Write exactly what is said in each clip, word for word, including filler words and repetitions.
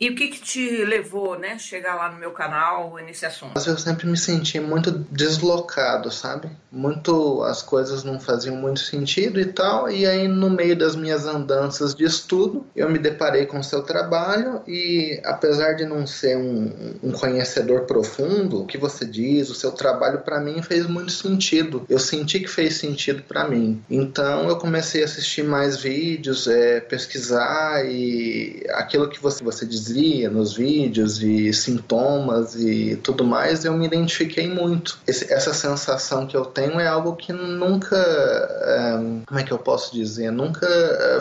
E o que que te levou, né, chegar lá no meu canal nesse assunto? Mas eu sempre me senti muito deslocado, sabe? Muito, as coisas não faziam muito sentido e tal. E aí, no meio das minhas andanças de estudo, eu me deparei com o seu trabalho e, apesar de não ser um, um conhecedor profundo, o que você diz, o seu trabalho para mim fez muito sentido. Eu senti que fez sentido para mim. Então, eu comecei a assistir mais vídeos, é, pesquisar e aquilo que você, você diz nos vídeos e sintomas e tudo mais, eu me identifiquei muito. Esse, essa sensação que eu tenho é algo que nunca, é, como é que eu posso dizer, nunca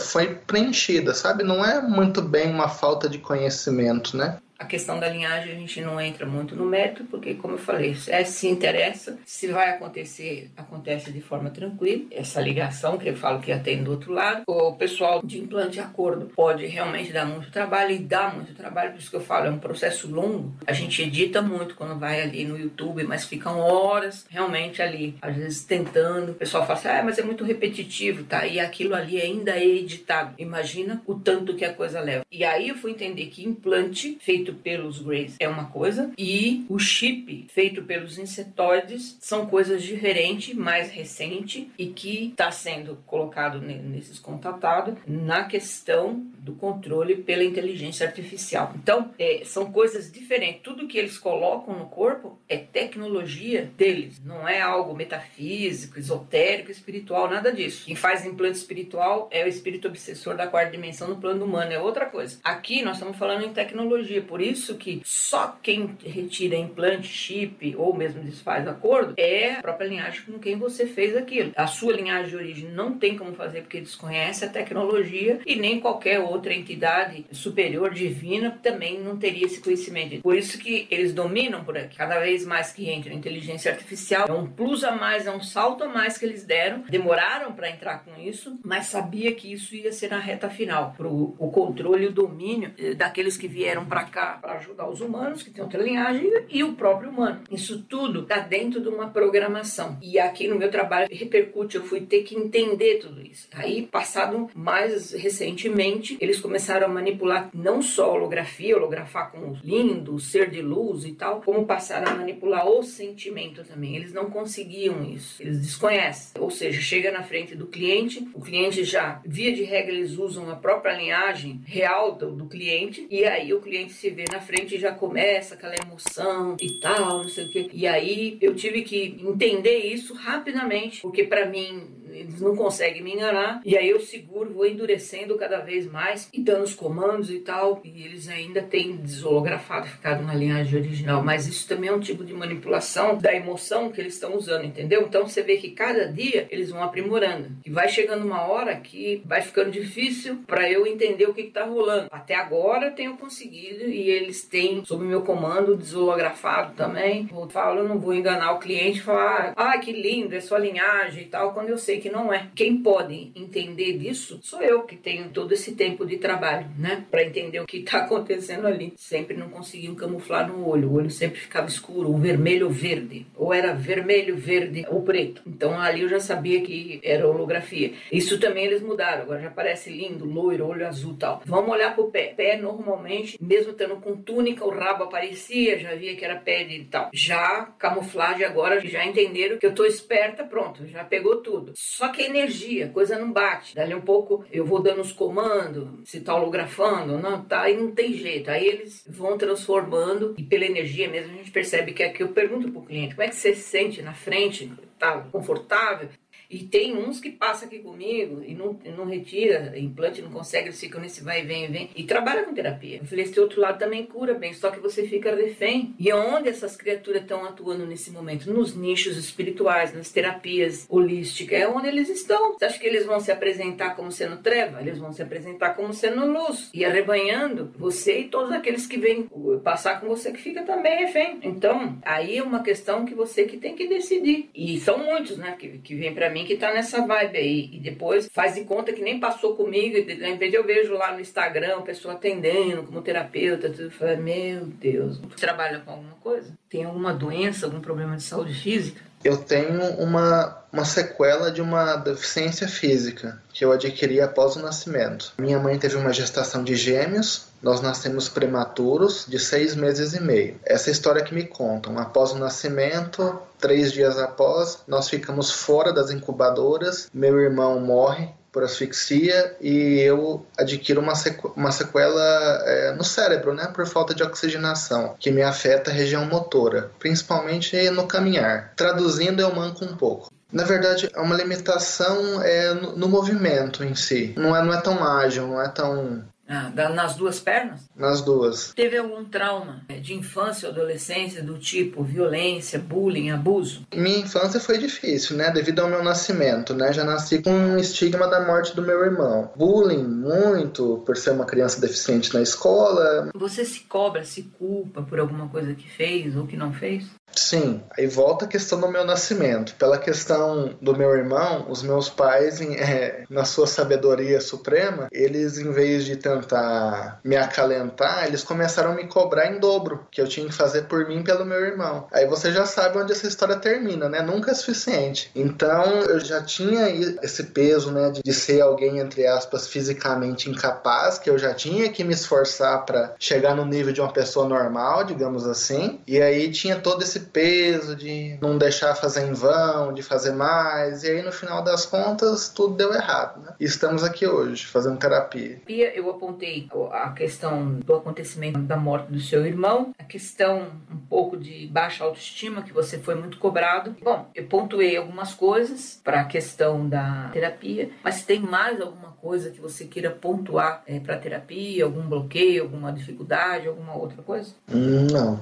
foi preenchida, sabe? Não é muito bem uma falta de conhecimento, né? A questão da linhagem a gente não entra muito no mérito, porque, como eu falei, se interessa, se vai acontecer, acontece de forma tranquila. Essa ligação que eu falo que tem do outro lado, o pessoal de implante e acordo pode realmente dar muito trabalho, e dá muito trabalho, por isso que eu falo, é um processo longo. A gente edita muito quando vai ali no YouTube, mas ficam horas realmente ali, às vezes tentando. O pessoal fala assim, ah, mas é muito repetitivo, tá? E aquilo ali ainda é editado. Imagina o tanto que a coisa leva. E aí eu fui entender que implante feito pelos greys é uma coisa e o chip feito pelos insetoides são coisas diferentes, mais recente, e que está sendo colocado nesses contatados na questão do controle pela inteligência artificial. Então é, são coisas diferentes. Tudo que eles colocam no corpo é tecnologia deles, não é algo metafísico, esotérico, espiritual, nada disso. Quem faz implante espiritual é o espírito obsessor da quarta dimensão no plano humano, é outra coisa. Aqui nós estamos falando em tecnologia. Por isso que só quem retira implante, chip ou mesmo desfaz acordo é a própria linhagem com quem você fez aquilo. A sua linhagem de origem não tem como fazer, porque desconhece a tecnologia, e nem qualquer outra entidade superior, divina, também não teria esse conhecimento. Por isso que eles dominam por aqui. Cada vez mais que entra inteligência artificial, é um plus a mais, é um salto a mais que eles deram. Demoraram para entrar com isso, mas sabia que isso ia ser na reta final, para o controle e o domínio daqueles que vieram para cá, para ajudar os humanos, que tem outra linhagem, e o próprio humano. Isso tudo está dentro de uma programação. E aqui no meu trabalho repercute, eu fui ter que entender tudo isso. Aí, passado mais recentemente, eles começaram a manipular não só holografia, holografar com o lindo, o ser de luz e tal, como passaram a manipular o sentimento também. Eles não conseguiam isso. Eles desconhecem. Ou seja, chega na frente do cliente, o cliente já, via de regra, eles usam a própria linhagem real do, do cliente, e aí o cliente se vê na frente e já começa aquela emoção e tal, não sei o que. E aí eu tive que entender isso rapidamente, porque pra mim eles não conseguem me enganar, e aí eu seguro, vou endurecendo cada vez mais e dando os comandos e tal, e eles ainda têm desolografado, ficado na linhagem original, mas isso também é um tipo de manipulação da emoção que eles estão usando, entendeu? Então você vê que cada dia eles vão aprimorando, e vai chegando uma hora que vai ficando difícil pra eu entender o que que tá rolando. Até agora eu tenho conseguido, e eles têm, sob meu comando, desolografado também. Eu falo, eu não vou enganar o cliente e falar, ah, que lindo, é sua linhagem e tal, quando eu sei que não é. Quem pode entender disso sou eu, que tenho todo esse tempo de trabalho, né, para entender o que tá acontecendo ali. Sempre não conseguiam camuflar no olho, o olho sempre ficava escuro, ou vermelho ou verde, ou era vermelho, verde ou preto. Então ali eu já sabia que era holografia. Isso também eles mudaram, agora já parece lindo, loiro, olho azul e tal. Vamos olhar pro pé. Pé normalmente, mesmo estando com túnica, o rabo aparecia, já via que era pé e tal. Já camuflagem agora, já entenderam que eu tô esperta, pronto, já pegou tudo. Só que a energia, a coisa não bate. Dali um pouco eu vou dando os comandos, se tá holografando, não tá, aí não tem jeito. Aí eles vão transformando, e pela energia mesmo a gente percebe que aqui eu pergunto pro cliente, como é que você se sente na frente, tá confortável? E tem uns que passam aqui comigo e não, não retira implante, não consegue, eles ficam nesse vai e vem e vem. E trabalha com terapia. Eu falei, esse outro lado também cura bem, só que você fica refém. E onde essas criaturas estão atuando nesse momento? Nos nichos espirituais, nas terapias holísticas. É onde eles estão. Você acha que eles vão se apresentar como sendo treva? Eles vão se apresentar como sendo luz. E arrebanhando você e todos aqueles que vêm passar com você, que fica também refém. Então, aí é uma questão que você que tem que decidir. E são muitos, né, que, que vêm pra mim, que tá nessa vibe aí, e depois faz de conta que nem passou comigo. De repente eu vejo lá no Instagram a pessoa atendendo como terapeuta, tudo, fala, meu Deus, você trabalha com alguma coisa? Tem alguma doença, algum problema de saúde física? Eu tenho uma, uma sequela de uma deficiência física que eu adquiri após o nascimento. Minha mãe teve uma gestação de gêmeos nós nascemos prematuros de seis meses e meio. Essa é a história que me contam. Após o nascimento, três dias após, nós ficamos fora das incubadoras. Meu irmão morre por asfixia e eu adquiro uma sequela, uma sequela é, no cérebro, né, por falta de oxigenação, que me afeta a região motora, principalmente no caminhar. Traduzindo, eu manco um pouco. Na verdade, é uma limitação é, no movimento em si. Não é, não é tão ágil, não é tão... Ah, nas duas pernas? Nas duas. Teve algum trauma de infância ou adolescência do tipo violência, bullying, abuso? Minha infância foi difícil, né? Devido ao meu nascimento, né? Já nasci com um estigma da morte do meu irmão. Bullying, muito, por ser uma criança deficiente na escola. Você se cobra, se culpa por alguma coisa que fez ou que não fez? Sim, aí volta a questão do meu nascimento. Pela questão do meu irmão, os meus pais, é, na sua sabedoria suprema, eles, em vez de tentar me acalentar, eles começaram a me cobrar em dobro, que eu tinha que fazer por mim e pelo meu irmão. Aí você já sabe onde essa história termina, né? Nunca é suficiente. Então, eu já tinha esse peso, né, de ser alguém, entre aspas, fisicamente incapaz, que eu já tinha que me esforçar para chegar no nível de uma pessoa normal, digamos assim. E aí tinha todo esse peso de não deixar fazer em vão, de fazer mais, e aí no final das contas tudo deu errado, né? E estamos aqui hoje, fazendo terapia. Eu apontei a questão do acontecimento da morte do seu irmão, a questão um pouco de baixa autoestima, que você foi muito cobrado. Bom, eu pontuei algumas coisas para a questão da terapia, mas se tem mais alguma coisa que você queira pontuar é, para a terapia, algum bloqueio, alguma dificuldade, alguma outra coisa? Não.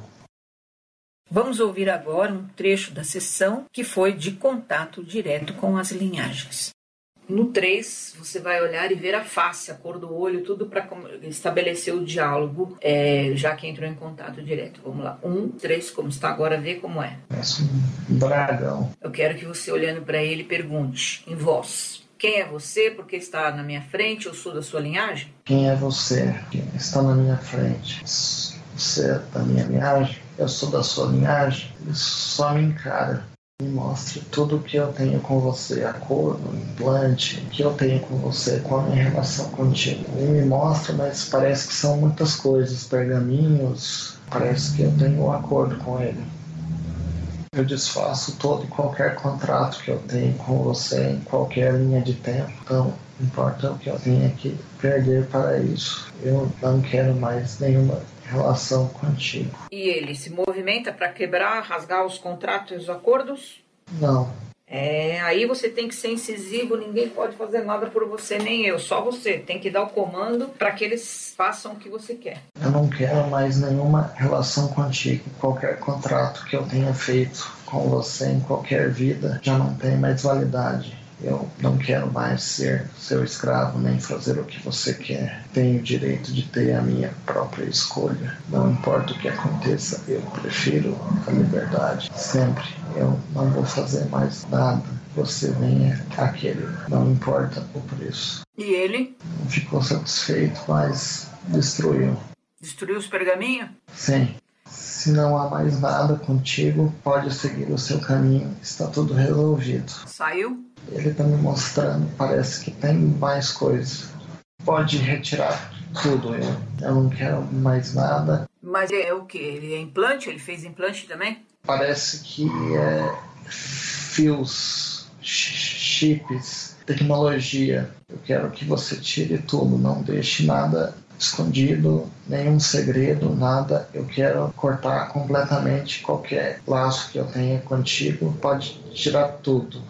Vamos ouvir agora um trecho da sessão que foi de contato direto com as linhagens. No três, você vai olhar e ver a face, a cor do olho, tudo para estabelecer o diálogo, é, já que entrou em contato direto. Vamos lá. Um, três, como está agora, vê como é. Parece um dragão. Eu quero que você, olhando para ele, pergunte em voz. Quem é você? Porque está na minha frente? Eu sou da sua linhagem? Quem é você? Quem está na minha frente? Você é da minha linhagem? Eu sou da sua linhagem, só me encara, me mostre tudo o que eu tenho com você, a cor, o implante, o que eu tenho com você, qual a minha relação contigo. Ele me mostra, mas parece que são muitas coisas, pergaminhos, parece que eu tenho um acordo com ele. Eu desfaço todo e qualquer contrato que eu tenho com você, em qualquer linha de tempo, então não importa o que eu tenha que perder para isso, eu não quero mais nenhuma relação contigo. E ele se movimenta para quebrar, rasgar os contratos e os acordos? Não. É, aí você tem que ser incisivo, ninguém pode fazer nada por você, nem eu, só você. Tem que dar o comando para que eles façam o que você quer. Eu não quero mais nenhuma relação contigo. Qualquer contrato que eu tenha feito com você em qualquer vida já não tem mais validade. Eu não quero mais ser seu escravo, nem fazer o que você quer. Tenho o direito de ter a minha própria escolha. Não importa o que aconteça, eu prefiro a liberdade. Sempre eu não vou fazer mais nada. Você venha aquele, não importa o preço. E ele? Não ficou satisfeito, mas destruiu. Destruiu os pergaminhos? Sim. Se não há mais nada contigo, pode seguir o seu caminho. Está tudo resolvido. Saiu? Ele está me mostrando, parece que tem mais coisas. Pode retirar tudo, eu, eu não quero mais nada. Mas é o que? Ele é implante? Ele fez implante também? Parece que é fios, chips, tecnologia. Eu quero que você tire tudo, não deixe nada escondido, nenhum segredo, nada. Eu quero cortar completamente qualquer laço que eu tenha contigo. Pode tirar tudo.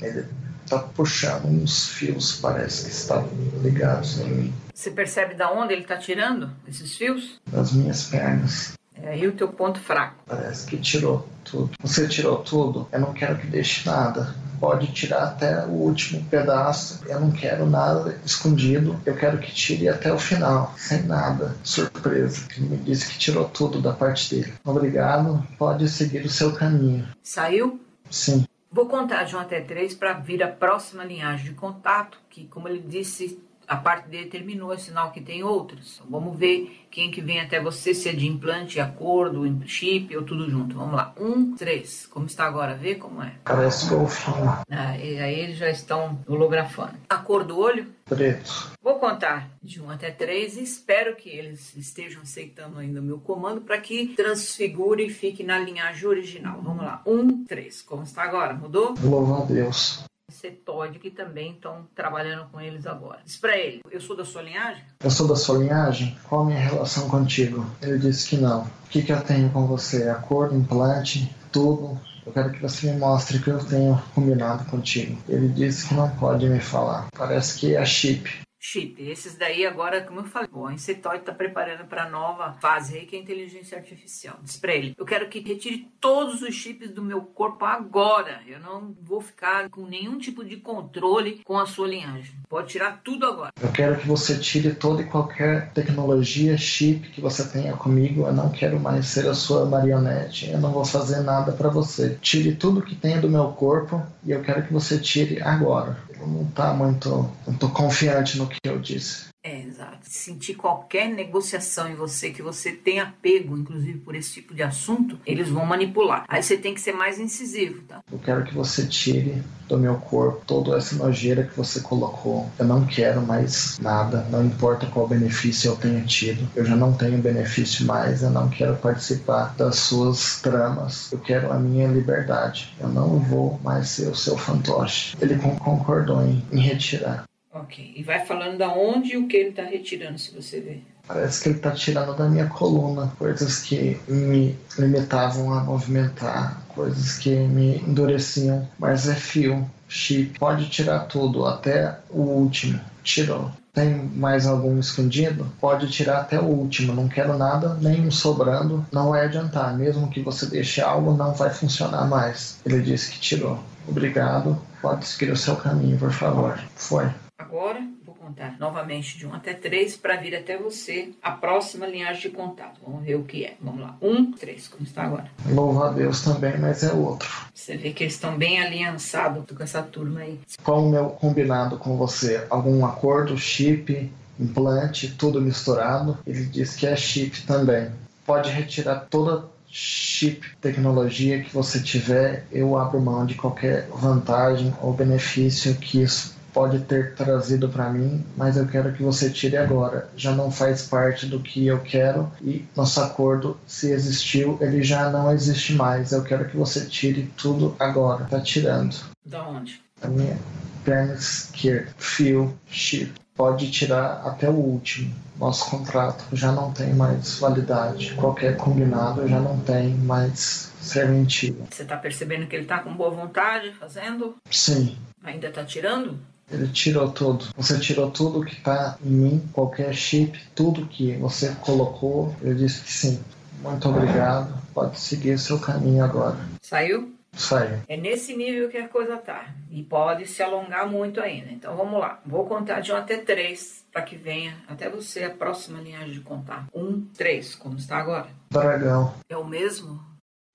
Ele tá puxando uns fios, parece que estão ligados em mim. Você percebe da onde ele tá tirando esses fios? Das minhas pernas. É aí o teu ponto fraco. Parece que tirou tudo. Você tirou tudo? Eu não quero que deixe nada. Pode tirar até o último pedaço. Eu não quero nada escondido. Eu quero que tire até o final, sem nada. Surpresa. Ele me disse que tirou tudo da parte dele. Obrigado. Pode seguir o seu caminho. Saiu? Sim. Vou contar de um até três para vir a próxima linhagem de contato, que, como ele disse, a parte dele terminou, é sinal que tem outras. Então, vamos ver quem que vem até você, se é de implante, a cor do chip ou tudo junto. Vamos lá, um, três. Como está agora? Vê como é. Parece golfinho. Ah, e aí eles já estão holografando. A cor do olho? Preto. Vou contar de um até três e espero que eles estejam aceitando ainda o meu comando para que transfigure e fique na linhagem original. Vamos lá, um, três. Como está agora? Mudou? Louva a Deus. Cetóide, que também estão trabalhando com eles agora. Diz pra ele, eu sou da sua linhagem? Eu sou da sua linhagem? Qual a minha relação contigo? Ele disse que não. O que, que eu tenho com você? A cor, implante, tudo. Eu quero que você me mostre o que eu tenho combinado contigo. Ele disse que não pode me falar. Parece que é chip. Chip. Esses daí agora, como eu falei, bom, a Insetóide está preparando para a nova fase aí, que é a inteligência artificial. Diz para ele, eu quero que retire todos os chips do meu corpo agora. Eu não vou ficar com nenhum tipo de controle com a sua linhagem. Pode tirar tudo agora. Eu quero que você tire toda e qualquer tecnologia, chip que você tenha comigo. Eu não quero mais ser a sua marionete. Eu não vou fazer nada para você. Tire tudo que tem do meu corpo e eu quero que você tire agora. Eu não tá muito, não tô confiante no que eu disse. É, exato. Sentir qualquer negociação em você, que você tem apego, inclusive por esse tipo de assunto, eles vão manipular. Aí você tem que ser mais incisivo, tá? Eu quero que você tire do meu corpo toda essa nojeira que você colocou. Eu não quero mais nada, não importa qual benefício eu tenha tido. Eu já não tenho benefício mais, eu não quero participar das suas tramas. Eu quero a minha liberdade. Eu não vou mais ser o seu fantoche. Ele concordou em, em retirar. Ok, e vai falando da onde e o que ele está retirando, se você ver. Parece que ele está tirando da minha coluna coisas que me limitavam a movimentar, coisas que me endureciam, mas é fio, chip, pode tirar tudo, até o último, tirou. Tem mais algum escondido? Pode tirar até o último, não quero nada, nenhum sobrando, não vai adiantar, mesmo que você deixe algo, não vai funcionar mais. Ele disse que tirou. Obrigado, pode seguir o seu caminho, por favor. Foi. Agora, vou contar novamente de um até três para vir até você a próxima linhagem de contato. Vamos ver o que é. Vamos lá. um, três, como está agora? Louva a Deus também, mas é outro. Você vê que eles estão bem aliançados com essa turma aí. Qual o meu combinado com você? Algum acordo, chip, implante, tudo misturado? Ele diz que é chip também. Pode retirar toda chip, tecnologia que você tiver. Eu abro mão de qualquer vantagem ou benefício que isso pode ter trazido para mim, mas eu quero que você tire agora. Já não faz parte do que eu quero e nosso acordo, se existiu, ele já não existe mais. Eu quero que você tire tudo agora. Tá tirando. Da onde? Da minha perna esquerda. Fio, chip. Pode tirar até o último. Nosso contrato já não tem mais validade. Qualquer combinado já não tem mais serventia. Você tá percebendo que ele tá com boa vontade fazendo? Sim. Ainda tá tirando? Ele tirou tudo. Você tirou tudo que tá em mim, qualquer chip, tudo que você colocou. Eu disse que sim. Muito obrigado. Pode seguir seu caminho agora. Saiu? Saiu. É nesse nível que a coisa tá. E pode se alongar muito ainda. Então vamos lá. Vou contar de um até três para que venha até você a próxima linhagem de contar. Um, três. Como está agora? Dragão. É o mesmo?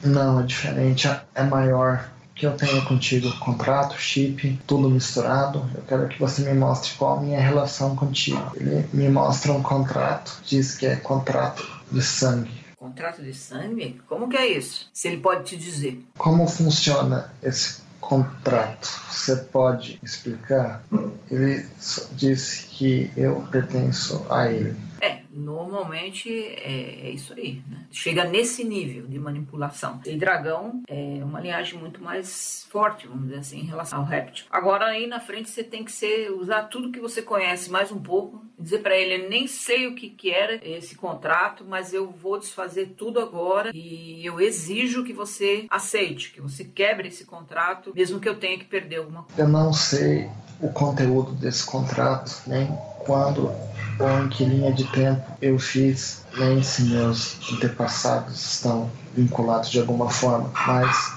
Não, é diferente. É maior. Que eu tenho contigo, contrato, chip, tudo misturado. Eu quero que você me mostre qual a minha relação contigo. Ele me mostra um contrato, diz que é contrato de sangue. Contrato de sangue? Como que é isso? Se ele pode te dizer. Como funciona esse contrato? Você pode explicar? Ele disse que eu pertenço a ele. É, normalmente é, é isso aí, né? Chega nesse nível de manipulação. E dragão é uma linhagem muito mais forte, vamos dizer assim, em relação ao réptil. Agora aí na frente você tem que ser, usar tudo que você conhece mais um pouco, dizer para ele, eu nem sei o que, que era esse contrato, mas eu vou desfazer tudo agora e eu exijo que você aceite, que você quebre esse contrato, mesmo que eu tenha que perder alguma coisa. Eu não sei o conteúdo desse contrato, nem quando ou em que linha de tempo eu fiz, nem se meus antepassados estão vinculados de alguma forma, mas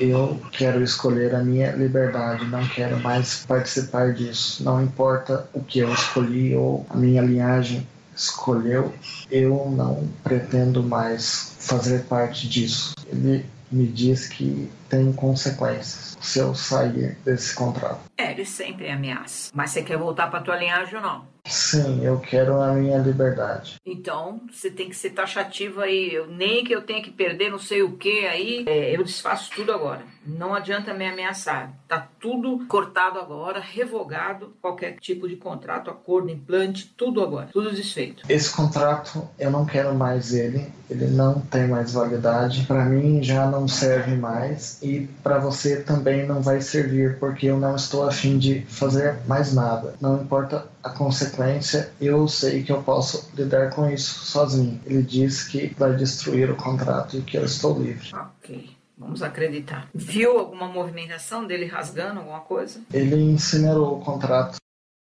eu quero escolher a minha liberdade, não quero mais participar disso. Não importa o que eu escolhi ou a minha linhagem escolheu, eu não pretendo mais fazer parte disso. Ele me diz que tem consequências se eu sair desse contrato. É, eles sentem ameaça. Mas você quer voltar pra tua linhagem ou não? Sim, eu quero a minha liberdade. Então, você tem que ser taxativa aí. Eu, nem que eu tenha que perder não sei o que aí, é, eu desfaço tudo agora. Não adianta me ameaçar. Tá tudo cortado agora, revogado, qualquer tipo de contrato, acordo, implante, tudo agora. Tudo desfeito. Esse contrato, eu não quero mais ele. Ele não tem mais validade. Pra mim, já não serve mais. E pra você também não vai servir, porque eu não estou afim de fazer mais nada. Não importa a consequência, eu sei que eu posso lidar com isso sozinho. Ele diz que vai destruir o contrato e que eu estou livre. Ok, vamos acreditar. Viu alguma movimentação dele rasgando alguma coisa? Ele incinerou o contrato.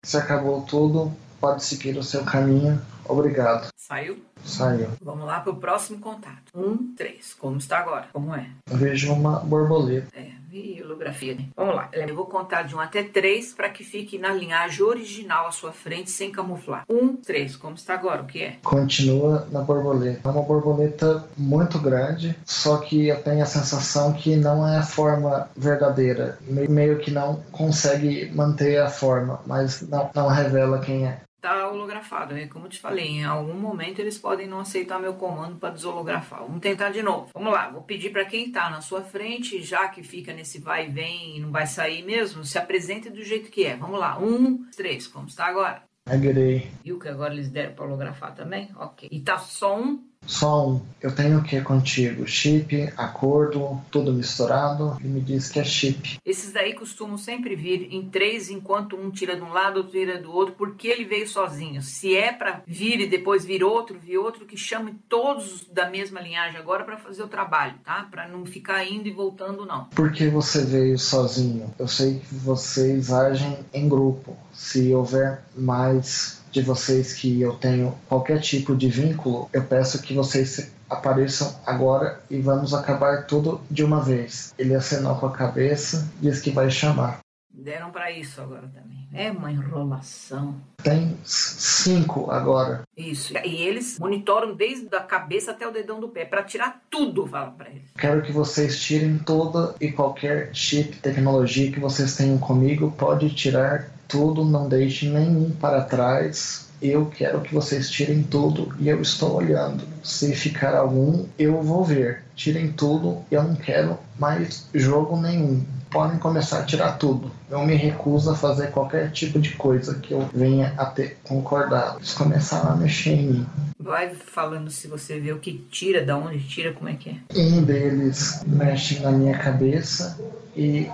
Se acabou tudo, pode seguir o seu caminho. Obrigado. Saiu? Saiu. Vamos lá para o próximo contato. Um, três. Como está agora? Como é? Eu vejo uma borboleta. É. E holografia. Vamos lá. Eu vou contar de um até três para que fique na linhagem original à sua frente, sem camuflar. Um, três. Como está agora? O que é? Continua na borboleta. É uma borboleta muito grande, só que eu tenho a sensação que não é a forma verdadeira. Meio que não consegue manter a forma, mas não, não revela quem é. Tá holografado, né? Como eu te falei, em algum momento eles podem não aceitar meu comando para desolografar. Vamos tentar de novo. Vamos lá, vou pedir para quem tá na sua frente, já que fica nesse vai e vem e não vai sair mesmo, se apresente do jeito que é. Vamos lá, um, três, como está agora? Agrei. Viu que agora eles deram para holografar também? Ok. E tá só um? Só um. Eu tenho o que contigo? Chip, acordo, tudo misturado. Ele me diz que é chip. Esses daí costumam sempre vir em três, enquanto um tira de um lado, outro tira do outro, porque ele veio sozinho. Se é pra vir e depois vir outro, vir outro, que chame todos da mesma linhagem agora pra fazer o trabalho, tá? Pra não ficar indo e voltando, não. Por que você veio sozinho? Eu sei que vocês agem em grupo. Se houver mais de vocês que eu tenho qualquer tipo de vínculo, eu peço que vocês apareçam agora e vamos acabar tudo de uma vez. Ele acenou com a cabeça, diz que vai chamar. Deram pra isso agora também. É uma enrolação. Tem cinco agora. Isso. E eles monitoram desde a cabeça até o dedão do pé. Pra tirar tudo, fala pra eles. Quero que vocês tirem toda e qualquer chip, tecnologia que vocês tenham comigo. Pode tirar tudo, não deixe nenhum para trás. Eu quero que vocês tirem tudo e eu estou olhando. Se ficar algum, eu vou ver. Tirem tudo, eu não quero mais jogo nenhum. Podem começar a tirar tudo. Eu me recuso a fazer qualquer tipo de coisa que eu venha a ter concordado. Eles começaram a mexer em mim. Vai falando se você vê o que tira, da onde tira, como é que é. Um deles mexe na minha cabeça e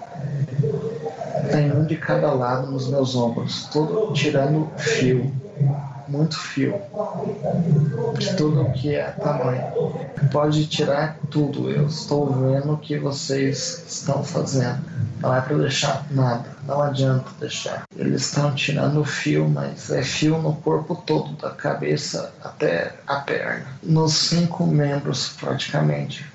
tem um de cada lado nos meus ombros. Todo tirando fio. Muito fio. De tudo que é tamanho. Pode tirar tudo. Eu estou vendo o que vocês estão fazendo. Não é para deixar nada. Não adianta deixar. Eles estão tirando fio, mas é fio no corpo todo, da cabeça até a perna. Nos cinco membros, praticamente.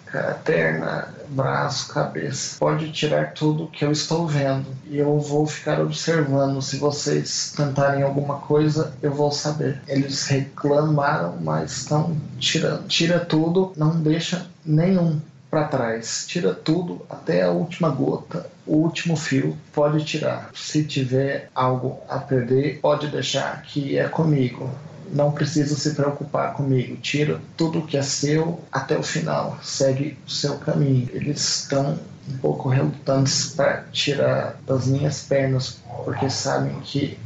Perna, braço, cabeça. Pode tirar tudo que eu estou vendo. E eu vou ficar observando. Se vocês tentarem alguma coisa, eu vou saber. Eles reclamaram, mas estão tirando. Tira tudo, não deixa nenhum para trás. Tira tudo, até a última gota, o último fio. Pode tirar. Se tiver algo a perder, pode deixar que é comigo. Não precisa se preocupar comigo. Tira tudo que é seu até o final. Segue o seu caminho. Eles estão um pouco relutantes para tirar das minhas pernas, porque sabem que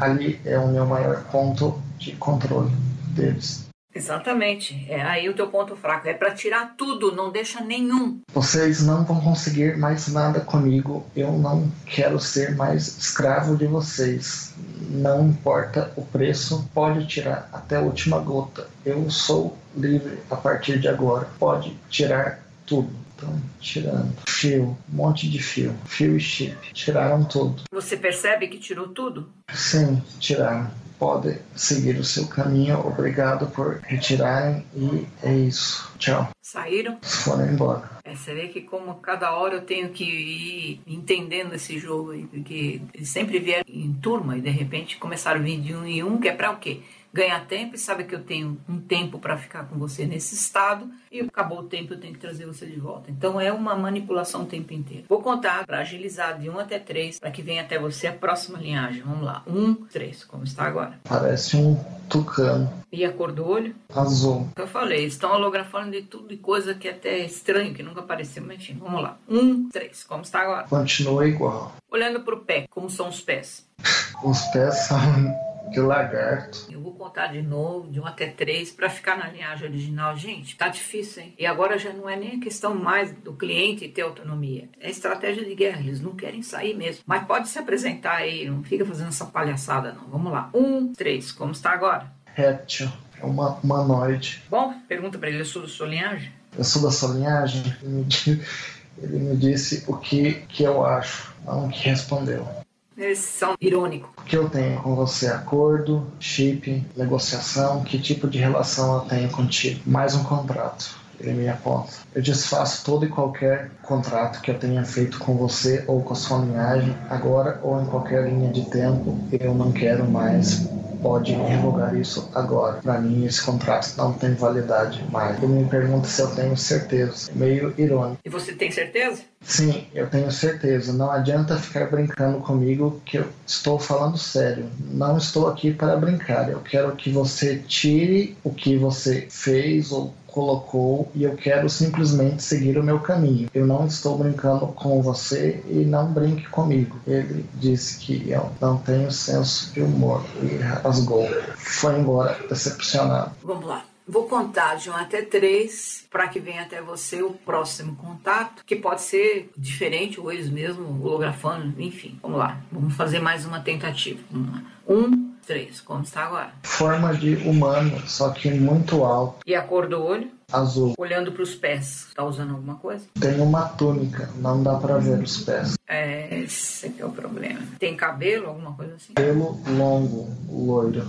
ali é o meu maior ponto de controle deles. Exatamente, é aí o teu ponto fraco, é para tirar tudo, não deixa nenhum. Vocês não vão conseguir mais nada comigo, eu não quero ser mais escravo de vocês. Não importa o preço, pode tirar até a última gota. Eu sou livre a partir de agora, pode tirar tudo. Estão tirando fio, um monte de fio, fio e chip, tiraram tudo. Você percebe que tirou tudo? Sim, tiraram. Pode seguir o seu caminho. Obrigado por retirarem e é isso. Tchau. Saíram? Foram embora. É, você vê que como cada hora eu tenho que ir entendendo esse jogo aí, porque eles sempre vieram em turma e de repente começaram a vir de um em um, que é pra o quê? ganhar tempo e sabe que eu tenho um tempo para ficar com você nesse estado e acabou o tempo, eu tenho que trazer você de volta. Então é uma manipulação o tempo inteiro. Vou contar para agilizar de um até três para que venha até você a próxima linhagem. Vamos lá, um, três, como está agora? Parece um tucano. E a cor do olho? Azul. Eu falei, estão holografando de tudo e coisa que é até estranho, que nunca apareceu, mas enfim, vamos lá. um, três, como está agora? Continua igual. Olhando para o pé, como são os pés? Os pés são... de lagarto. Eu vou contar de novo, de um até três, para ficar na linhagem original. Gente, tá difícil, hein? E agora já não é nem a questão mais do cliente ter autonomia. É estratégia de guerra, eles não querem sair mesmo. Mas pode se apresentar aí, não fica fazendo essa palhaçada não. Vamos lá. Um, três, como está agora? Réptil, é uma humanoide. Bom, pergunta para ele, eu sou da sua linhagem? Eu sou da sua linhagem? Ele me disse o que, que eu acho, não o que respondeu. Eles são irônicos. O que eu tenho com você? Acordo, chip, negociação, que tipo de relação eu tenho contigo? Mais um contrato, ele me aponta. Eu desfaço todo e qualquer contrato que eu tenha feito com você ou com a sua linhagem, agora ou em qualquer linha de tempo, eu não quero mais. Pode revogar isso agora. Pra mim, esse contrato não tem validade mais. Ele me pergunta se eu tenho certeza. Meio irônico. E você tem certeza? Sim, eu tenho certeza. Não adianta ficar brincando comigo que eu estou falando sério. Não estou aqui para brincar. Eu quero que você tire o que você fez ou colocou e eu quero simplesmente seguir o meu caminho. Eu não estou brincando com você e não brinque comigo. Ele disse que eu não tenho senso de humor e rasgou. Foi embora decepcionado. Vamos lá. Vou contar de um até três para que venha até você o próximo contato, que pode ser diferente ou eles mesmo, holografando, enfim. Vamos lá. Vamos fazer mais uma tentativa. Vamos lá. Um, três, como está agora? Forma de humano, só que muito alto. E a cor do olho? Azul. Olhando para os pés, está usando alguma coisa? Tem uma túnica, não dá para ver os pés. É, esse aqui é o problema. Tem cabelo, alguma coisa assim? Cabelo longo, loiro.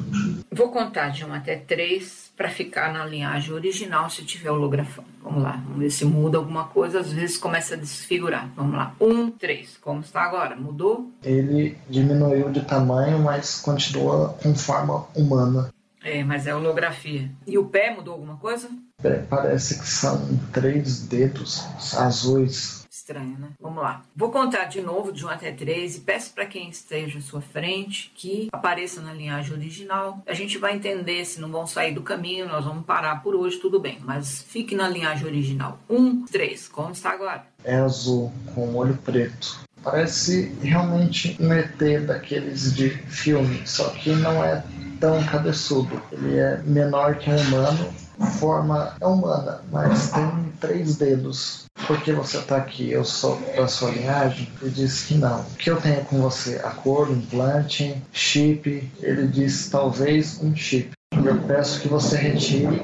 Vou contar de um até três para ficar na linhagem original se tiver holografando. Vamos lá, vamos ver se muda alguma coisa, às vezes começa a desfigurar. Vamos lá, um, três, como está agora? Mudou? Ele diminuiu de tamanho, mas continua com forma humana. É, mas é holografia. E o pé mudou alguma coisa? Parece que são três dedos azuis. Estranho, né? Vamos lá. Vou contar de novo de um até três e peço para quem esteja à sua frente que apareça na linhagem original. A gente vai entender se não vão sair do caminho, nós vamos parar por hoje, tudo bem. Mas fique na linhagem original. Um, três, como está agora? É azul, com olho preto. Parece realmente um E T daqueles de filme, só que não é tão cabeçudo. Ele é menor que um humano. A forma é humana, mas tem três dedos. Por que você tá aqui? Eu sou da sua linhagem? Ele disse que não. O que eu tenho com você? Acordo, implante, chip. Ele disse talvez um chip. Eu peço que você retire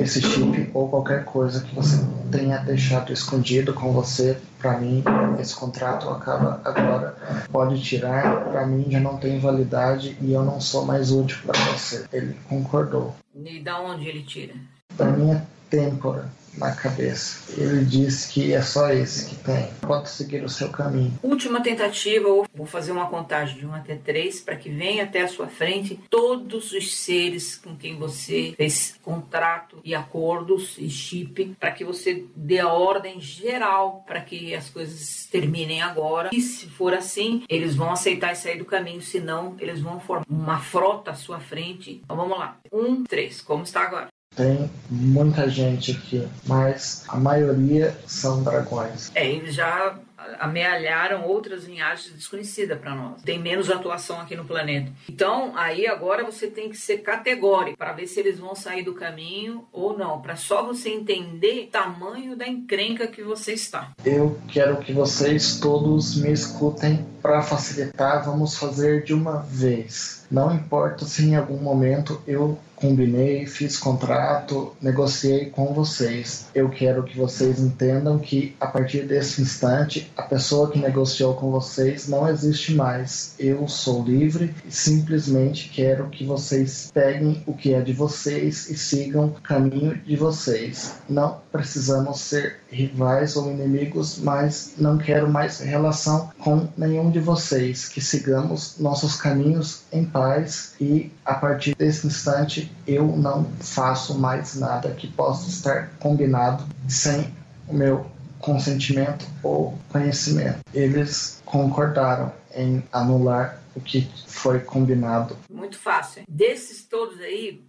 esse chip ou qualquer coisa que você tenha deixado escondido com você. Para mim, esse contrato acaba agora. Pode tirar, para mim já não tem validade e eu não sou mais útil para você. Ele concordou. E da onde ele tira? Da minha têmpora, na cabeça. Ele disse que é só esse que tem. Pode seguir o seu caminho. Última tentativa, vou fazer uma contagem de um até três para que venha até a sua frente todos os seres com quem você fez contrato e acordos e chip, para que você dê a ordem geral para que as coisas terminem agora. E se for assim, eles vão aceitar e sair do caminho, senão eles vão formar uma frota à sua frente. Então vamos lá. Um, três, como está agora? Tem muita gente aqui, mas a maioria são dragões. É, eles já amealharam outras linhagens desconhecidas para nós. Tem menos atuação aqui no planeta. Então, aí agora você tem que ser categórico para ver se eles vão sair do caminho ou não. Para só você entender o tamanho da encrenca que você está. Eu quero que vocês todos me escutem. Para facilitar, vamos fazer de uma vez. Não importa se em algum momento eu combinei, fiz contrato, negociei com vocês. Eu quero que vocês entendam que a partir desse instante a pessoa que negociou com vocês não existe mais. Eu sou livre e simplesmente quero que vocês peguem o que é de vocês e sigam o caminho de vocês. Não precisamos ser rivais ou inimigos, mas não quero mais relação com nenhum de vocês. Que sigamos nossos caminhos em paz e a partir desse instante eu não faço mais nada que possa estar combinado sem o meu consentimento ou conhecimento. Eles concordaram em anular o que foi combinado. Muito fácil. Desses todos aí,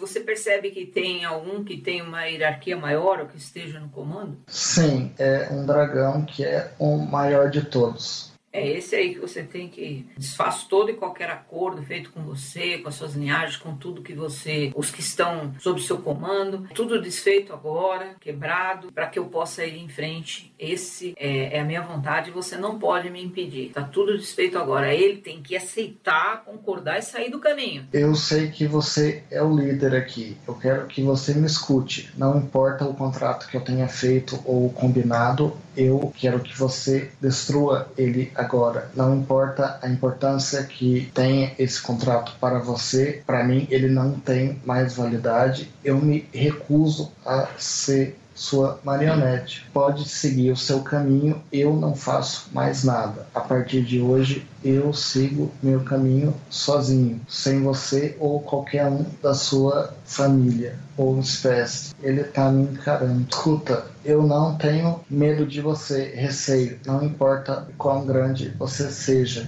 você percebe que tem algum que tem uma hierarquia maior ou que esteja no comando? Sim, é um dragão que é o maior de todos. É esse aí que você tem que desfaz todo e qualquer acordo feito com você, com as suas linhagens, com tudo que você, os que estão sob seu comando, tudo desfeito agora, quebrado, para que eu possa ir em frente. Esse é, é a minha vontade e você não pode me impedir. Tá tudo desfeito agora. Ele tem que aceitar, concordar e sair do caminho. Eu sei que você é o líder aqui. Eu quero que você me escute. Não importa o contrato que eu tenha feito ou combinado, eu quero que você destrua ele agora. Não importa a importância que tenha esse contrato para você, para mim ele não tem mais validade. Eu me recuso a ser sua marionete. Pode seguir o seu caminho, eu não faço mais nada. A partir de hoje eu sigo meu caminho sozinho, sem você ou qualquer um da sua família ou espécie. Ele tá me encarando. Escuta, eu não tenho medo de você, receio, não importa quão grande você seja.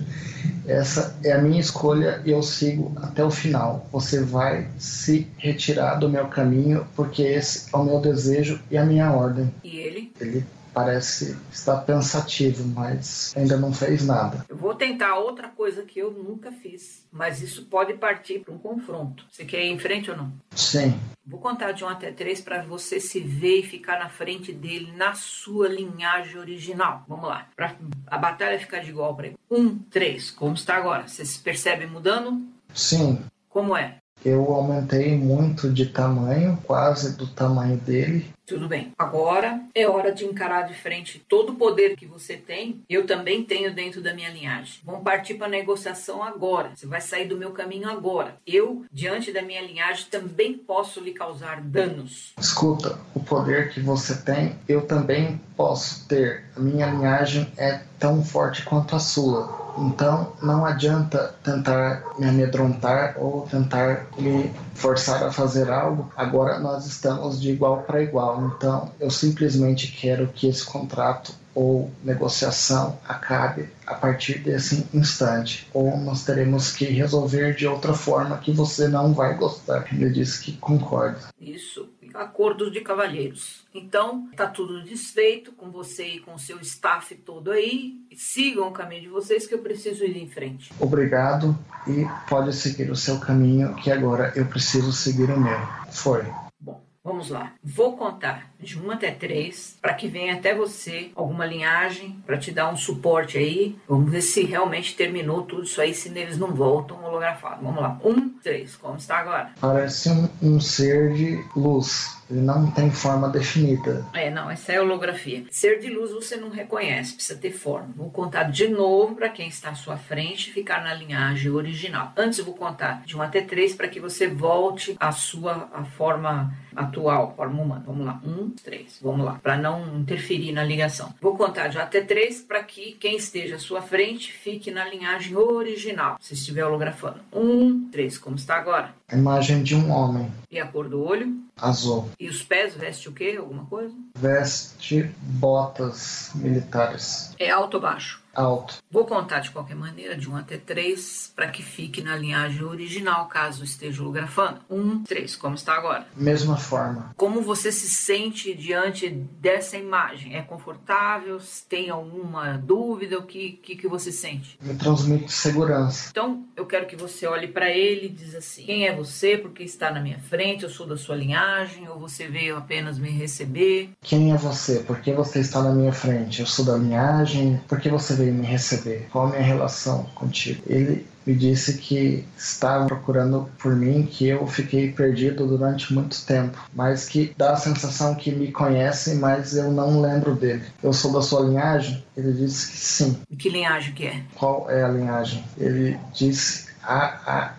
Essa é a minha escolha e eu sigo até o final. Você vai se retirar do meu caminho porque esse é o meu desejo e a minha ordem. E ele? Ele parece estar pensativo, mas ainda não fez nada. Eu vou tentar outra coisa que eu nunca fiz, mas isso pode partir para um confronto. Você quer ir em frente ou não? Sim. Vou contar de um até três para você se ver e ficar na frente dele na sua linhagem original. Vamos lá. Para a batalha ficar de igual para ele. Um, três. Como está agora? Você se percebe mudando? Sim. Como é? Eu aumentei muito de tamanho, quase do tamanho dele. Tudo bem. Agora é hora de encarar de frente todo o poder que você tem. Eu também tenho dentro da minha linhagem. Vamos partir para a negociação agora. Você vai sair do meu caminho agora. Eu, diante da minha linhagem, também posso lhe causar danos. Escuta, o poder que você tem, eu também posso ter. A minha linhagem é tão forte quanto a sua. Então, não adianta tentar me amedrontar ou tentar me forçar a fazer algo. Agora nós estamos de igual para igual. Então, eu simplesmente quero que esse contrato ou negociação acabe a partir desse instante. Ou nós teremos que resolver de outra forma que você não vai gostar. Ele disse que concorda. Isso. Acordos de cavalheiros. Então, tá tudo desfeito com você e com o seu staff todo aí. Sigam o caminho de vocês que eu preciso ir em frente. Obrigado e pode seguir o seu caminho que agora eu preciso seguir o meu. Foi. Bom, vamos lá. Vou contar de um até três para que venha até você alguma linhagem para te dar um suporte aí. Vamos ver se realmente terminou tudo isso aí, se eles não voltam holografado. Vamos lá. Um, três. Como está agora? Parece um, um ser de luz. Ele não tem forma definida. É, não, essa é holografia. Ser de luz você não reconhece, precisa ter forma. Vou contar de novo para quem está à sua frente ficar na linhagem original. Antes eu vou contar de um até três para que você volte à sua à forma atual, forma humana. Vamos lá, um, três, vamos lá, para não interferir na ligação. Vou contar de um até três para que quem esteja à sua frente fique na linhagem original, se estiver holografando. Um, três, como está agora? A imagem de um homem. E a cor do olho? Azul. E os pés veste o quê? Alguma coisa? Veste botas militares. É alto ou baixo? Alto. Vou contar de qualquer maneira, de um até três, para que fique na linhagem original, caso esteja holografando. um, três, como está agora? Mesma forma. Como você se sente diante dessa imagem? É confortável? Tem alguma dúvida? O que, que, que você sente? Me transmite segurança. Então, eu quero que você olhe para ele e diz assim, quem é você? Por que está na minha frente? Eu sou da sua linhagem? Ou você veio apenas me receber? Quem é você? Por que você está na minha frente? Eu sou da linhagem? Por que você veio veio me receber? Qual a minha relação contigo? Ele me disse que estava procurando por mim, que eu fiquei perdido durante muito tempo, mas que dá a sensação que me conhece, mas eu não lembro dele. Eu sou da sua linhagem? Ele disse que sim. E que linhagem que é? Qual é a linhagem? Ele disse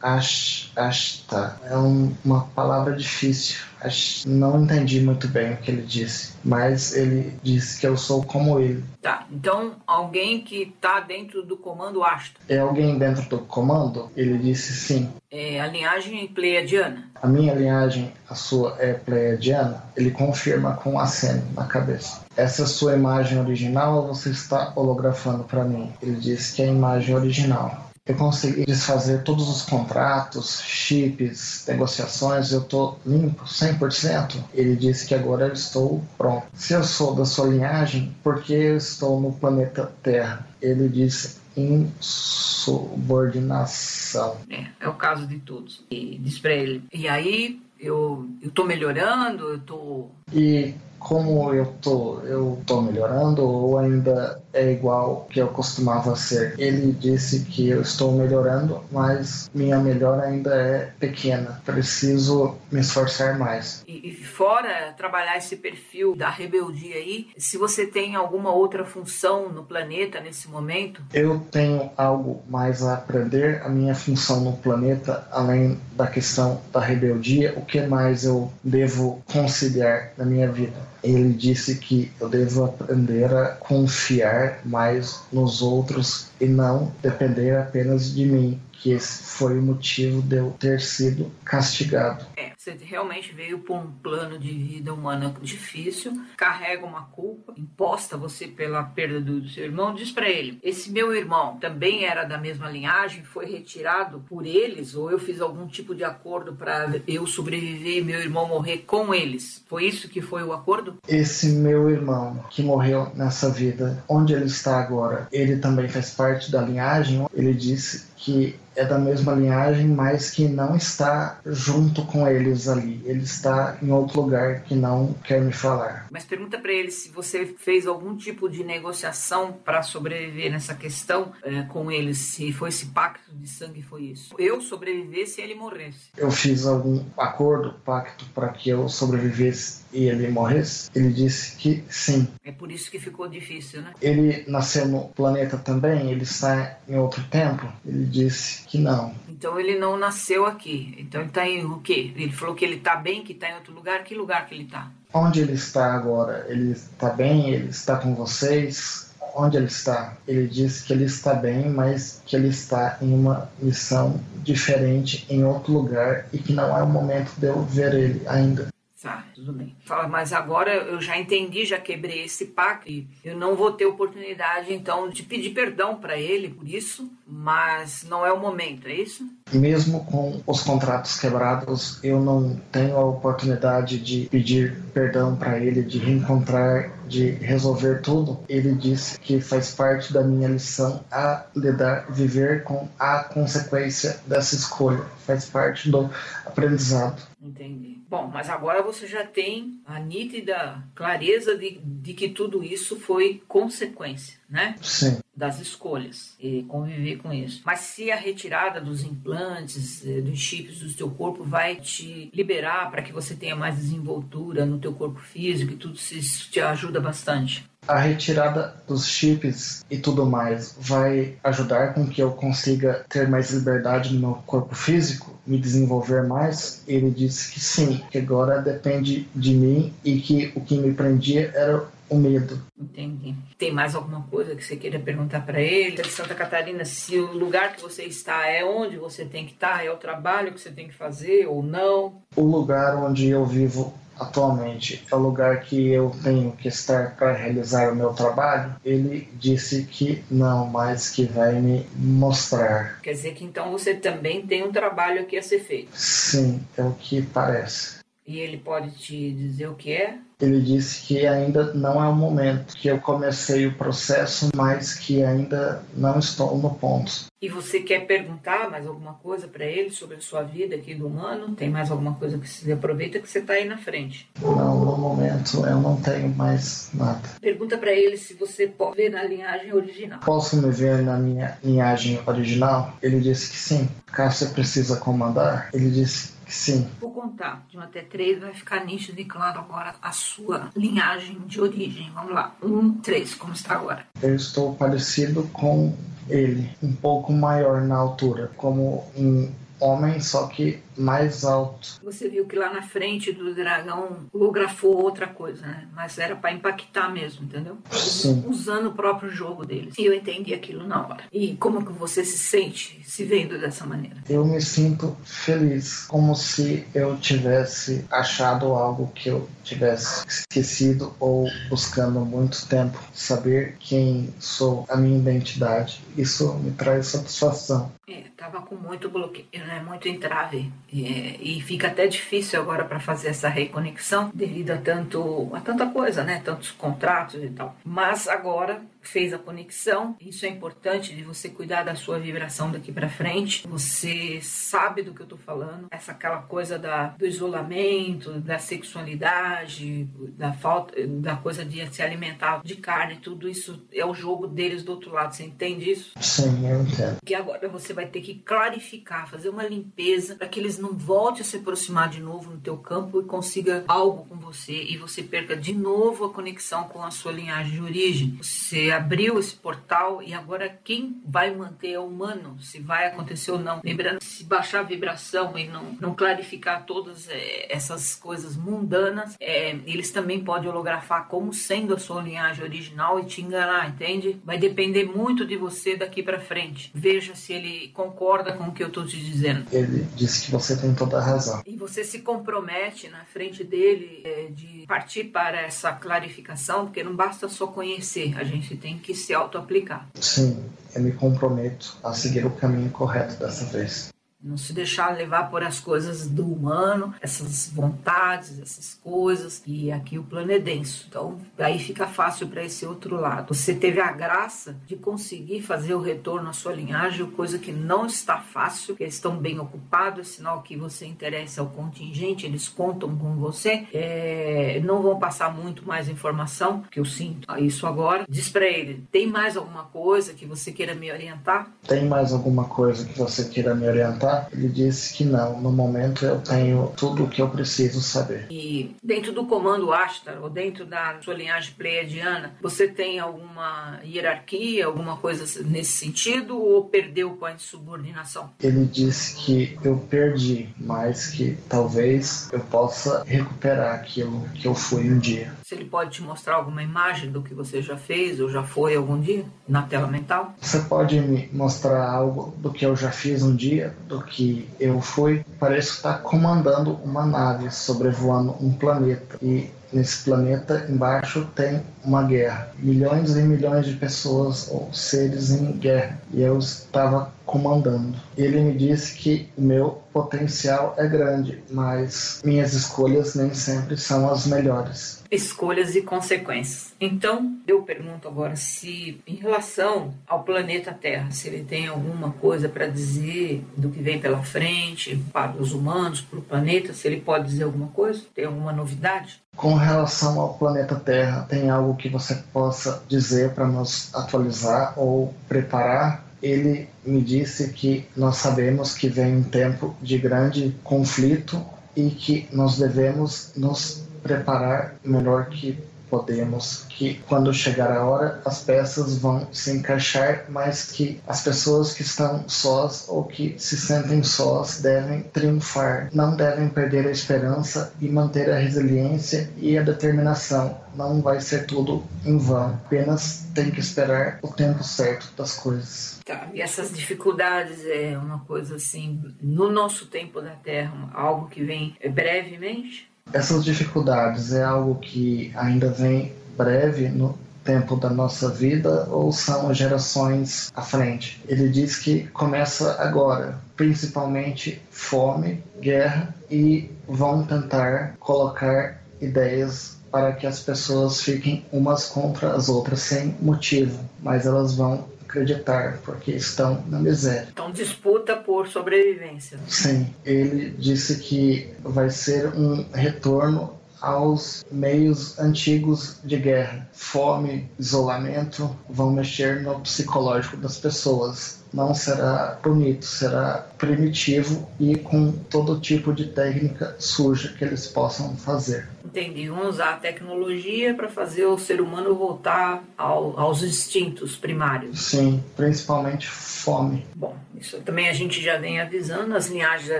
Ashtar. É um, uma palavra difícil. Ash, não entendi muito bem o que ele disse, mas ele disse que eu sou como ele. Tá, então alguém que está dentro do comando Ashtar. É alguém dentro do comando? Ele disse sim. É a linhagem Pleiadiana. A minha linhagem, a sua é Pleiadiana? Ele confirma com a cena na cabeça. Essa é a sua imagem original ou você está holografando para mim? Ele disse que é a imagem original. Eu consegui desfazer todos os contratos, chips, negociações, eu tô limpo, cem por cento. Ele disse que agora eu estou pronto. Se eu sou da sua linhagem, por que eu estou no planeta Terra? Ele disse insubordinação. É, é o caso de todos. E diz pra ele, e aí eu, eu tô melhorando, eu tô... E... Como eu tô, eu tô melhorando ou ainda é igual que eu costumava ser? Ele disse que eu estou melhorando, mas minha melhora ainda é pequena. Preciso me esforçar mais. E, e fora trabalhar esse perfil da rebeldia aí, se você tem alguma outra função no planeta nesse momento? Eu tenho algo mais a aprender. A minha função no planeta, além da questão da rebeldia, o que mais eu devo conciliar na minha vida? Ele disse que eu devo aprender a confiar mais nos outros e não depender apenas de mim, que esse foi o motivo de eu ter sido castigado. É, você realmente veio por um plano de vida humana difícil, carrega uma culpa imposta a você pela perda do seu irmão. Diz pra ele, esse meu irmão também era da mesma linhagem, foi retirado por eles, ou eu fiz algum tipo de acordo pra eu sobreviver e meu irmão morrer com eles? Foi isso que foi o acordo? Esse meu irmão que morreu nessa vida, onde ele está agora, ele também faz parte da linhagem? Ele disse que é da mesma linhagem, mas que não está junto com eles ali. Ele está em outro lugar que não quer me falar. Mas pergunta para ele se você fez algum tipo de negociação para sobreviver nessa questão é, com eles. Se foi esse pacto de sangue, foi isso. Eu sobrevivesse e ele morresse. Eu fiz algum acordo, pacto, para que eu sobrevivesse e ele morresse? Ele disse que sim. É por isso que ficou difícil, né? Ele nasceu no planeta também? Ele está em outro tempo? Ele disse que não. Então ele não nasceu aqui. Então ele está em o quê? Ele falou que ele está bem, que está em outro lugar. Que lugar que ele está? Onde ele está agora? Ele está bem? Ele está com vocês? Onde ele está? Ele disse que ele está bem, mas que ele está em uma missão diferente, em outro lugar, e que não é o momento de eu ver ele ainda. Tá, tudo bem. Fala, mas agora eu já entendi, já quebrei esse pacto e eu não vou ter oportunidade, então, de pedir perdão para ele por isso, mas não é o momento, é isso? Mesmo com os contratos quebrados, eu não tenho a oportunidade de pedir perdão para ele, de reencontrar, de resolver tudo. Ele disse que faz parte da minha lição a lidar, viver com a consequência dessa escolha. Faz parte do aprendizado. Entendi. Bom, mas agora você já tem a nítida clareza de, de que tudo isso foi consequência, né? Sim. Das escolhas e conviver com isso. Mas se a retirada dos implantes, dos chips do seu corpo vai te liberar para que você tenha mais desenvoltura no teu corpo físico e tudo isso te ajuda bastante. A retirada dos chips e tudo mais vai ajudar com que eu consiga ter mais liberdade no meu corpo físico, me desenvolver mais? Ele disse que sim, que agora depende de mim e que o que me prendia era o medo. Entendi. Tem mais alguma coisa que você queira perguntar para ele? De Santa Catarina, se o lugar que você está é onde você tem que estar, é o trabalho que você tem que fazer ou não? O lugar onde eu vivo atualmente é o lugar que eu tenho que estar para realizar o meu trabalho? Ele disse que não, mas que vai me mostrar. Quer dizer que então você também tem um trabalho aqui a ser feito? Sim, é o que parece. E ele pode te dizer o que é? Ele disse que ainda não é o momento, que eu comecei o processo, mas que ainda não estou no ponto. E você quer perguntar mais alguma coisa para ele sobre a sua vida aqui do humano? Tem mais alguma coisa que se aproveita que você está aí na frente? Não, no momento eu não tenho mais nada. Pergunta para ele se você pode ver na linhagem original. Posso me ver na minha linhagem original? Ele disse que sim. Cássia precisa comandar? Ele disse que sim. Vou contar de um até três, vai ficar nítido e claro agora a sua linhagem de origem. Vamos lá, um, três, como está agora? Eu estou parecido com ele, um pouco maior na altura, como um homem, só que mais alto. Você viu que lá na frente do dragão holografou outra coisa, né? Mas era pra impactar mesmo, entendeu? Sim. Usando o próprio jogo deles. E eu entendi aquilo na hora. E como que você se sente se vendo dessa maneira? Eu me sinto feliz, como se eu tivesse achado algo que eu tivesse esquecido ou buscando há muito tempo. Saber quem sou, a minha identidade, isso me traz satisfação. É, tava com muito bloqueio, né? Muito entrave. É, e fica até difícil agora para fazer essa reconexão devido a, tanto, a tanta coisa, né? Tantos contratos e tal. Mas agora fez a conexão. Isso é importante de você cuidar da sua vibração daqui para frente. Você sabe do que eu tô falando. Essa aquela coisa da, do isolamento, da sexualidade, da falta, da coisa de se alimentar de carne, tudo isso é o jogo deles do outro lado. Você entende isso? Sim, eu entendo. Que agora você vai ter que clarificar, fazer uma limpeza para que eles não voltem a se aproximar de novo no teu campo e consiga algo com você e você perca de novo a conexão com a sua linhagem de origem. Você abriu esse portal e agora quem vai manter é o humano, se vai acontecer ou não. Lembrando, se baixar a vibração e não, não clarificar todas é, essas coisas mundanas, é, eles também podem holografar como sendo a sua linhagem original e te enganar, entende? Vai depender muito de você daqui para frente. Veja se ele concorda com o que eu tô te dizendo. Ele disse que você tem toda a razão. E você se compromete na frente dele é, de partir para essa clarificação, porque não basta só conhecer, a gente tem que se auto-aplicar. Sim, eu me comprometo a seguir o caminho correto dessa vez. Não se deixar levar por as coisas do humano, essas vontades, essas coisas. E aqui o plano é denso, então daí fica fácil para esse outro lado. Você teve a graça de conseguir fazer o retorno à sua linhagem, coisa que não está fácil, porque eles estão bem ocupados, sinal que você interessa ao contingente, eles contam com você. É, não vão passar muito mais informação, que eu sinto isso agora. Diz para ele, tem mais alguma coisa que você queira me orientar? Tem mais alguma coisa que você queira me orientar? Ele disse que não, no momento eu tenho tudo o que eu preciso saber. E dentro do comando Ashtar, ou dentro da sua linhagem pleiadiana, você tem alguma hierarquia, alguma coisa nesse sentido, ou perdeu com a insubordinação? Ele disse que eu perdi, mas que talvez eu possa recuperar aquilo que eu fui um dia. Se ele pode te mostrar alguma imagem do que você já fez ou já foi algum dia na tela mental? Você pode me mostrar algo do que eu já fiz um dia, do que eu fui? Parece estar comandando uma nave sobrevoando um planeta e nesse planeta embaixo tem uma guerra. Milhões e milhões de pessoas ou seres em guerra. E eu estava comandando. Ele me disse que o meu potencial é grande, mas minhas escolhas nem sempre são as melhores. Escolhas e consequências. Então, eu pergunto agora se, em relação ao planeta Terra, se ele tem alguma coisa para dizer do que vem pela frente, para os humanos, para o planeta, se ele pode dizer alguma coisa, tem alguma novidade? Com relação ao planeta Terra, tem algo que você possa dizer para nos atualizar ou preparar? Ele me disse que nós sabemos que vem um tempo de grande conflito e que nós devemos nos preparar melhor que podemos, que quando chegar a hora as peças vão se encaixar, mas que as pessoas que estão sós ou que se sentem sós devem triunfar, não devem perder a esperança e manter a resiliência e a determinação. Não vai ser tudo em vão, apenas tem que esperar o tempo certo das coisas. Tá, e essas dificuldades é uma coisa assim, no nosso tempo da Terra, algo que vem brevemente? Essas dificuldades é algo que ainda vem breve no tempo da nossa vida ou são gerações à frente? Ele diz que começa agora, principalmente fome, guerra, e vão tentar colocar ideias para que as pessoas fiquem umas contra as outras sem motivo, mas elas vão acreditar, porque estão na miséria. Então disputa por sobrevivência. Sim, ele disse que vai ser um retorno aos meios antigos de guerra. Fome, isolamento vão mexer no psicológico das pessoas. Não será bonito, será primitivo e com todo tipo de técnica suja que eles possam fazer. Entendi, vão usar a tecnologia para fazer o ser humano voltar ao, aos instintos primários. Sim, principalmente fome. Bom, isso também a gente já vem avisando, as linhagens já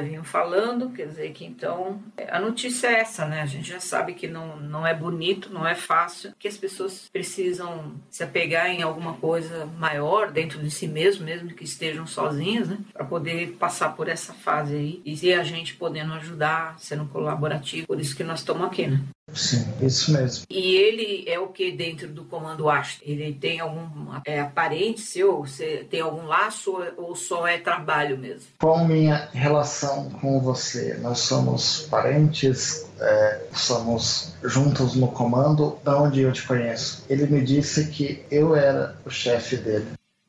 vinham falando, quer dizer que então a notícia é essa, né? A gente já sabe que não, não é bonito, não é fácil, que as pessoas precisam se apegar em alguma coisa maior dentro de si mesmo, mesmo que estejam sozinhas, né? Para poder passar por essa fase aí e a gente podendo ajudar, sendo colaborativo, por isso que nós estamos aqui, né? Sim, isso mesmo. E ele é o que dentro do comando Ashtar? Ele tem algum é, parente seu? Você tem algum laço ou só é trabalho mesmo? Qual minha relação com você? Nós somos parentes, é, somos juntos no comando, da onde eu te conheço. Ele me disse que eu era o chefe dele.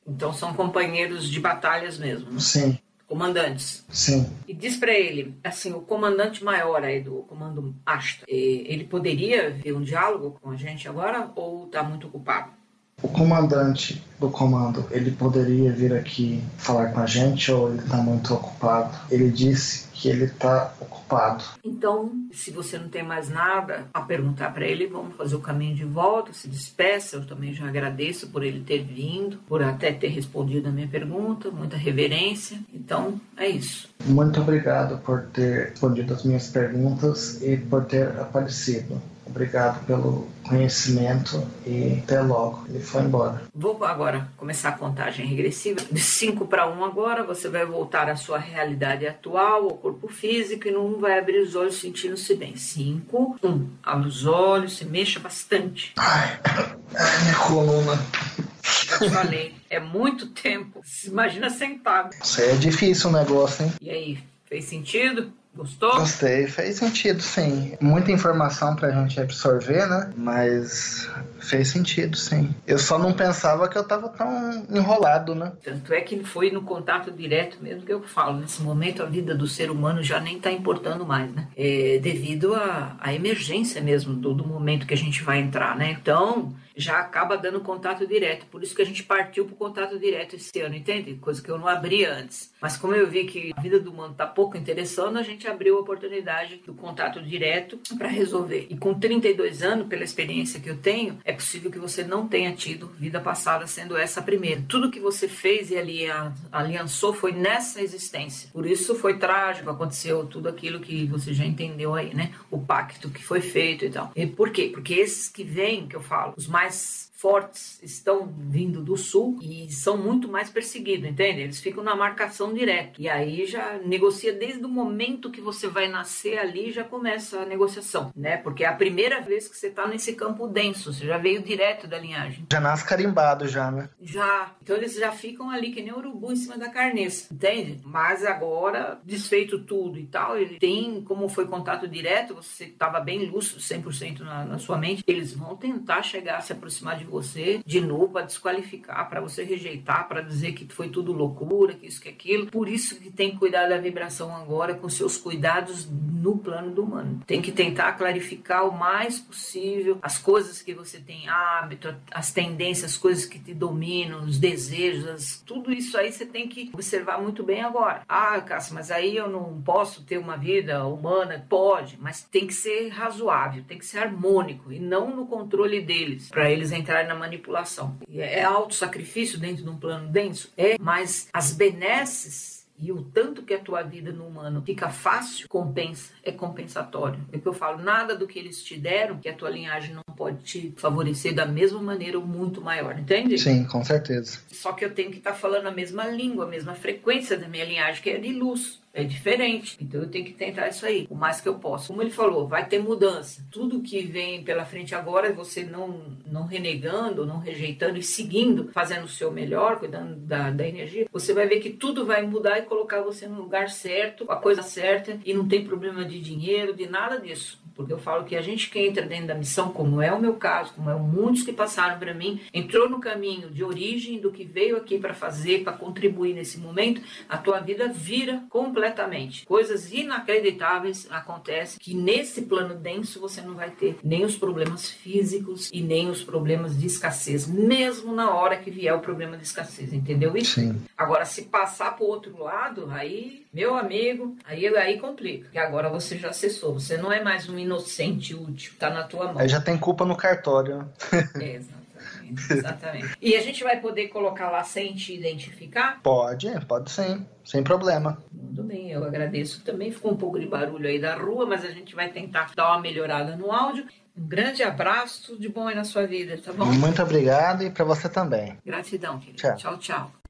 Então são companheiros de batalhas mesmo? Sim. Comandantes. Sim. E diz para ele, assim, o comandante maior aí do comando Ashtar, ele poderia ver um diálogo com a gente agora ou tá muito ocupado? O comandante do comando, ele poderia vir aqui falar com a gente ou ele tá muito ocupado? Ele disse que ele tá ocupado. Então, se você não tem mais nada a perguntar para ele, vamos fazer o caminho de volta, se despeça. Eu também já agradeço por ele ter vindo, por até ter respondido a minha pergunta, muita reverência. Então, é isso. Muito obrigado por ter respondido as minhas perguntas e por ter aparecido. Obrigado pelo conhecimento e até logo. Ele foi embora. Vou agora começar a contagem regressiva. De cinco para um agora, você vai voltar à sua realidade atual, ao corpo físico, e não vai abrir os olhos sentindo-se bem. cinco, um. Abre os olhos, se mexa bastante. Ai, ai minha coluna. Eu falei, é muito tempo. Se imagina sentado. Isso aí é difícil o negócio, hein? E aí, fez sentido? Gostou? Gostei, fez sentido, sim. Muita informação pra gente absorver, né? Mas fez sentido, sim. Eu só não pensava que eu tava tão enrolado, né? Tanto é que foi no contato direto mesmo que eu falo. Nesse momento a vida do ser humano já nem tá importando mais, né? É devido à, à emergência mesmo do, do momento que a gente vai entrar, né? Então já acaba dando contato direto. Por isso que a gente partiu pro contato direto esse ano, entende? Coisa que eu não abri antes. Mas como eu vi que a vida do humano tá pouco interessando, a gente abriu a oportunidade do contato direto para resolver. E com trinta e dois anos, pela experiência que eu tenho, é possível que você não tenha tido vida passada sendo essa a primeira. Tudo que você fez e aliançou foi nessa existência. Por isso foi trágico, aconteceu tudo aquilo que você já entendeu aí, né? O pacto que foi feito e tal. E por quê? Porque esses que vêm, que eu falo, os mais fortes estão vindo do sul e são muito mais perseguidos, entende? Eles ficam na marcação direta. E aí já negocia desde o momento que você vai nascer ali, já começa a negociação, né? Porque é a primeira vez que você tá nesse campo denso, você já veio direto da linhagem. Já nasce carimbado já, né? Já. Então eles já ficam ali que nem urubu em cima da carniça, entende? Mas agora, desfeito tudo e tal, ele tem, como foi contato direto, você tava bem lúcido, cem por cento na, na sua mente, eles vão tentar chegar, se aproximar de você de novo para desqualificar, para você rejeitar, para dizer que foi tudo loucura, que isso, que aquilo. Por isso que tem que cuidar da vibração agora com seus cuidados no plano do humano. Tem que tentar clarificar o mais possível as coisas que você tem hábito, as tendências, as coisas que te dominam, os desejos, tudo isso aí você tem que observar muito bem agora. Ah, Cássio, mas aí eu não posso ter uma vida humana? Pode, mas tem que ser razoável, tem que ser harmônico e não no controle deles, para eles entrarem na manipulação. É autossacrifício dentro de um plano denso? É, mas as benesses e o tanto que a tua vida no humano fica fácil, compensa, é compensatório. É o que eu falo, nada do que eles te deram, que a tua linhagem não pode te favorecer da mesma maneira ou muito maior, entende? Sim, com certeza. Só que eu tenho que estar tá falando a mesma língua, a mesma frequência da minha linhagem, que é de luz. É diferente, então eu tenho que tentar isso aí o mais que eu posso. Como ele falou, vai ter mudança. Tudo que vem pela frente agora, você não, não renegando, não rejeitando e seguindo, fazendo o seu melhor, cuidando da, da energia, você vai ver que tudo vai mudar e colocar você no lugar certo, a coisa certa, e não tem problema de dinheiro, de nada disso. porque eu falo que a gente que entra dentro da missão, como é o meu caso, como é muitos que passaram para mim, entrou no caminho de origem do que veio aqui para fazer, para contribuir nesse momento, a tua vida vira completamente. Coisas inacreditáveis acontecem que nesse plano denso você não vai ter nem os problemas físicos e nem os problemas de escassez, mesmo na hora que vier o problema de escassez, entendeu isso? Sim. Agora, se passar para o outro lado, aí, meu amigo, aí, aí complica, porque agora você já acessou, você não é mais um inocente útil, tá na tua mão. Aí já tem culpa no cartório. É, exatamente. Exatamente. E a gente vai poder colocar lá sem te identificar? Pode, pode sim, sem problema. Tudo bem, eu agradeço também. Ficou um pouco de barulho aí da rua, mas a gente vai tentar dar uma melhorada no áudio. Um grande abraço, tudo de bom aí na sua vida, tá bom? Muito obrigado e para você também. Gratidão, querido. Tchau, tchau. Tchau.